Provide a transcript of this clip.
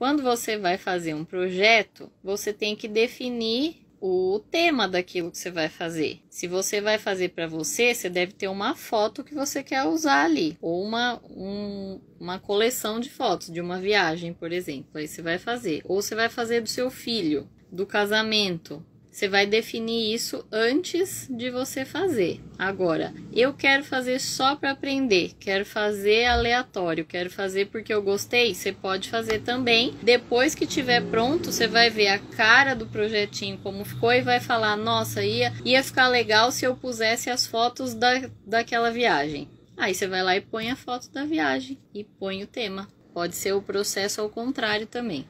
Quando você vai fazer um projeto, você tem que definir o tema daquilo que você vai fazer. Se você vai fazer para você, você deve ter uma foto que você quer usar ali, ou uma coleção de fotos de uma viagem, por exemplo. Aí você vai fazer, ou você vai fazer do seu filho, do casamento. Você vai definir isso antes de você fazer. Agora, eu quero fazer só para aprender, quero fazer aleatório, quero fazer porque eu gostei, você pode fazer também. Depois que tiver pronto, você vai ver a cara do projetinho, como ficou, e vai falar, nossa, ia ficar legal se eu pusesse as fotos daquela viagem. Aí você vai lá e põe a foto da viagem e põe o tema. Pode ser o processo ao contrário também.